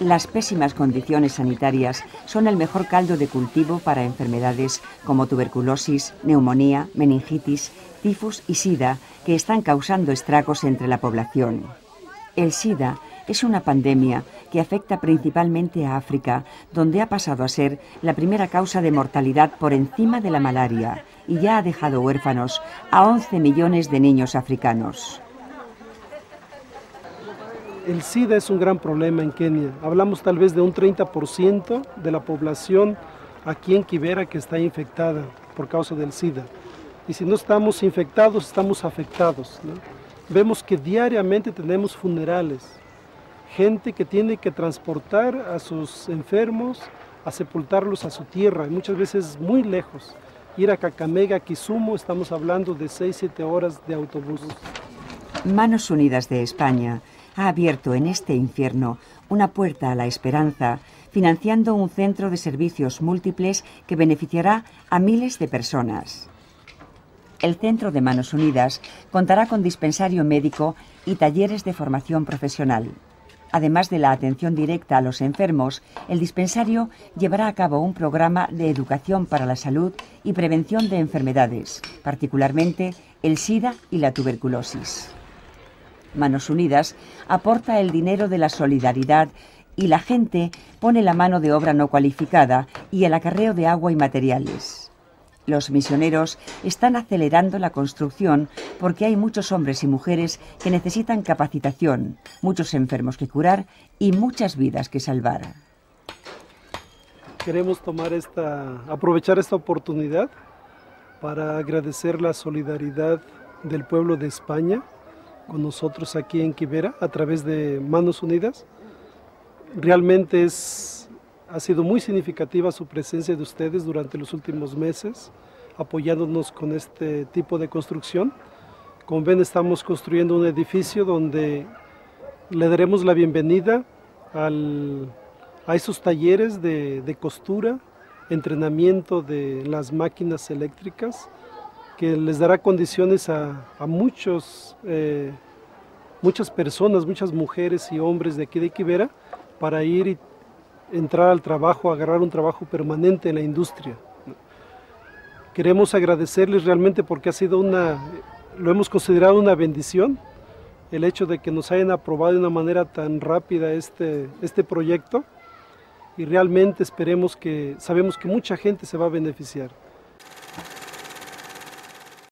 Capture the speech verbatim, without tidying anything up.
Las pésimas condiciones sanitarias son el mejor caldo de cultivo para enfermedades como tuberculosis, neumonía, meningitis, tifus y sida, que están causando estragos entre la población. El sida es una pandemia que afecta principalmente a África, donde ha pasado a ser la primera causa de mortalidad por encima de la malaria y ya ha dejado huérfanos a once millones de niños africanos. El SIDA es un gran problema en Kenia. Hablamos tal vez de un treinta por ciento de la población aquí en Kibera que está infectada por causa del SIDA. Y si no estamos infectados, estamos afectados, ¿no? Vemos que diariamente tenemos funerales. Gente que tiene que transportar a sus enfermos, a sepultarlos a su tierra, y muchas veces muy lejos. Ir a Kakamega, a Kisumu, estamos hablando de seis a siete horas de autobús. Manos Unidas de España ha abierto en este infierno una puerta a la esperanza, financiando un centro de servicios múltiples que beneficiará a miles de personas. El Centro de Manos Unidas contará con dispensario médico y talleres de formación profesional. Además de la atención directa a los enfermos, el dispensario llevará a cabo un programa de educación para la salud y prevención de enfermedades, particularmente el SIDA y la tuberculosis. Manos Unidas aporta el dinero de la solidaridad y la gente pone la mano de obra no cualificada y el acarreo de agua y materiales. Los misioneros están acelerando la construcción porque hay muchos hombres y mujeres que necesitan capacitación, muchos enfermos que curar y muchas vidas que salvar. Queremos tomar esta, aprovechar esta oportunidad para agradecer la solidaridad del pueblo de España con nosotros aquí en Kibera a través de Manos Unidas. Realmente es... Ha sido muy significativa su presencia de ustedes durante los últimos meses, apoyándonos con este tipo de construcción. Como ven, estamos construyendo un edificio donde le daremos la bienvenida al, a esos talleres de, de costura, entrenamiento de las máquinas eléctricas, que les dará condiciones a, a muchos, eh, muchas personas, muchas mujeres y hombres de aquí de Kibera, para ir y entrar al trabajo, agarrar un trabajo permanente en la industria. Queremos agradecerles realmente porque ha sido una, lo hemos considerado una bendición, el hecho de que nos hayan aprobado de una manera tan rápida este, este proyecto, y realmente esperemos que, sabemos que mucha gente se va a beneficiar.